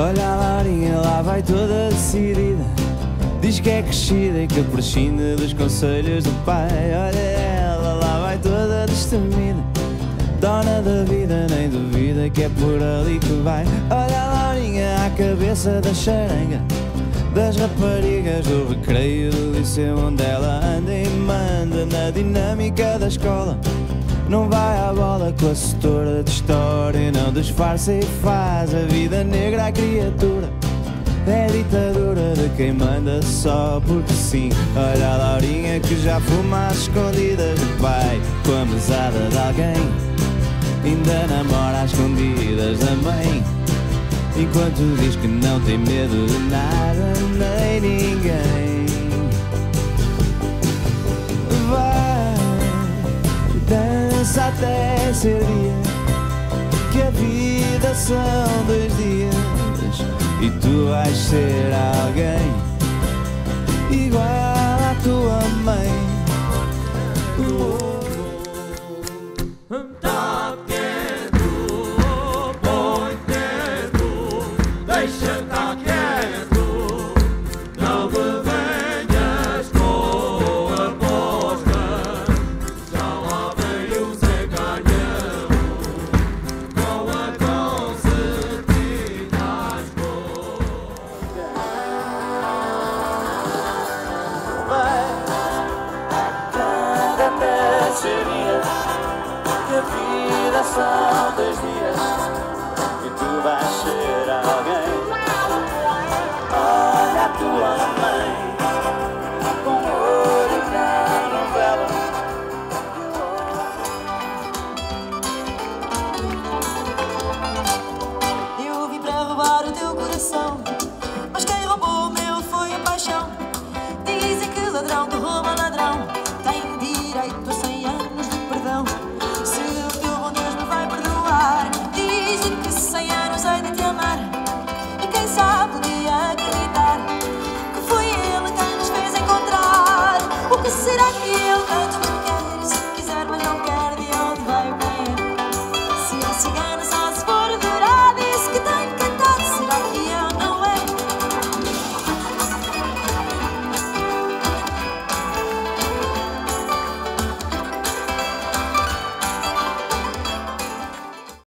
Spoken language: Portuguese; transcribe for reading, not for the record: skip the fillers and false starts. Olha a Laurinha, lá vai toda decidida. Diz que é crescida e que prescinde dos conselhos do pai. Olha ela, lá vai toda destemida, dona da vida, nem duvida que é por ali que vai. Olha a Laurinha, à cabeça da charanga, das raparigas do recreio, do liceu onde ela anda e manda na dinâmica da escola. Não vai à bola com a setora de história e não disfarça e faz a vida negra à criatura. É ditadura de quem manda só porque sim. Olha a Laurinha que já fuma às escondidas do pai, com a mesada de alguém. Ainda namora às escondidas da mãe, enquanto diz que não tem medo de nada nem ninguém. Vai, dança até ser dia, que a vida são 2 dias e tu vais ser alguém igual à tua mãe. São 2 dias e tu vais ser alguém. Olha a tua mãe com o olho na novela. Eu vim para roubar o teu coração.